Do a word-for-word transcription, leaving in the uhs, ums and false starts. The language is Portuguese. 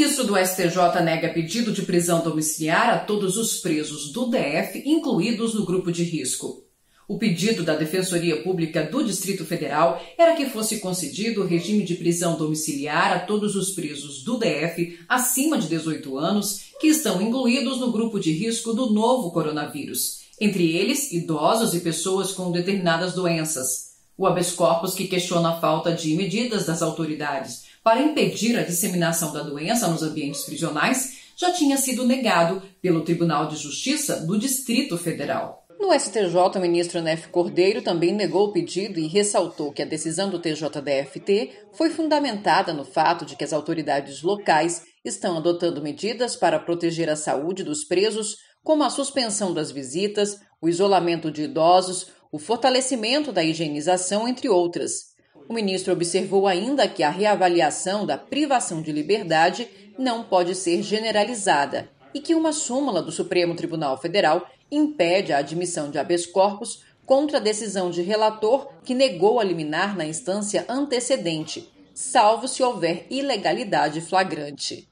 ministro do S T J nega pedido de prisão domiciliar a todos os presos do D F, incluídos no grupo de risco. O pedido da Defensoria Pública do Distrito Federal era que fosse concedido o regime de prisão domiciliar a todos os presos do D F acima de dezoito anos que estão incluídos no grupo de risco do novo coronavírus, entre eles idosos e pessoas com determinadas doenças. O habeas corpus que questiona a falta de medidas das autoridades para impedir a disseminação da doença nos ambientes prisionais já tinha sido negado pelo Tribunal de Justiça do Distrito Federal. No S T J, o ministro Nefi Cordeiro também negou o pedido e ressaltou que a decisão do T J D F T foi fundamentada no fato de que as autoridades locais estão adotando medidas para proteger a saúde dos presos, como a suspensão das visitas, o isolamento de idosos, o fortalecimento da higienização, entre outras. O ministro observou ainda que a reavaliação da privação de liberdade não pode ser generalizada e que uma súmula do Supremo Tribunal Federal impede a admissão de habeas corpus contra a decisão de relator que negou a liminar na instância antecedente, salvo se houver ilegalidade flagrante.